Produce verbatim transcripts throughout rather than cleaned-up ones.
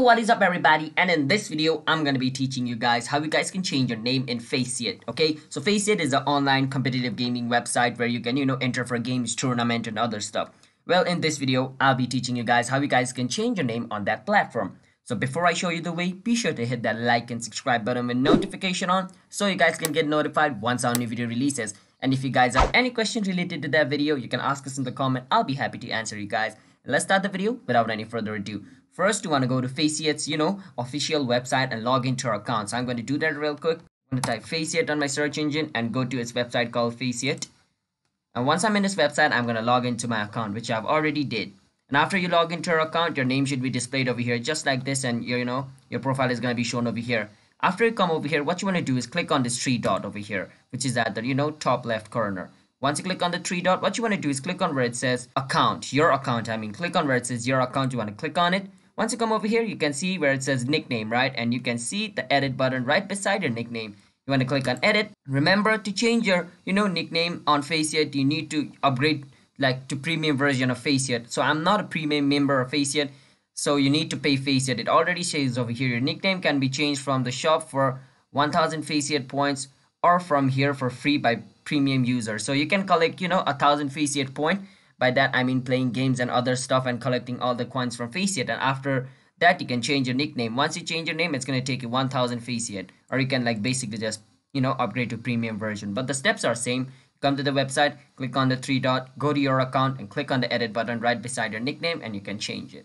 What is up, everybody? And in this video, I'm going to be teaching you guys how you guys can change your name in Faceit. Okay, so Faceit is an online competitive gaming website where you can, you know, enter for games, tournament, and other stuff. Well, in this video, I'll be teaching you guys how you guys can change your name on that platform. So before I show you the way, be sure to hit that like and subscribe button with notification on so you guys can get notified once our new video releases. And if you guys have any questions related to that video, you can ask us in the comment. I'll be happy to answer you guys. Let's start the video without any further ado. First, you want to go to Faceit's, you know, official website and log into our account. So I'm going to do that real quick. I'm going to type Faceit on my search engine and go to its website called Faceit. And once I'm in this website, I'm going to log into my account, which I've already did. And after you log into your account, your name should be displayed over here just like this. And, you know, your profile is going to be shown over here. After you come over here, what you want to do is click on this three dot over here, which is at the, you know, top left corner. Once you click on the three dot, what you want to do is click on where it says account, your account. I mean, click on where it says your account. You want to click on it. Once you come over here, you can see where it says nickname, right? And you can see the edit button right beside your nickname. You want to click on edit. Remember, to change your, you know, nickname on Faceit, you need to upgrade like to premium version of Faceit. So I'm not a premium member of Faceit, so you need to pay Faceit. It already says over here, your nickname can be changed from the shop for one thousand Faceit points or from here for free by premium user. So you can collect, you know, a thousand Faceit point. By that I mean playing games and other stuff and collecting all the coins from Faceit. And after that you can change your nickname. Once you change your name, it's going to take you one thousand Faceit, or you can like basically just, you know, upgrade to premium version. But the steps are same. Come to the website, click on the three dot, go to your account and click on the edit button right beside your nickname and you can change it.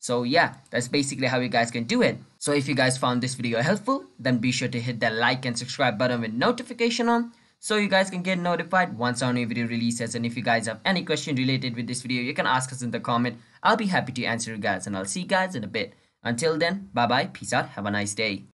So yeah, that's basically how you guys can do it. So if you guys found this video helpful, then be sure to hit that like and subscribe button with notification on, so you guys can get notified once our new video releases. And if you guys have any question related with this video, you can ask us in the comment. I'll be happy to answer you guys, and I'll see you guys in a bit. Until then, bye bye, peace out, have a nice day.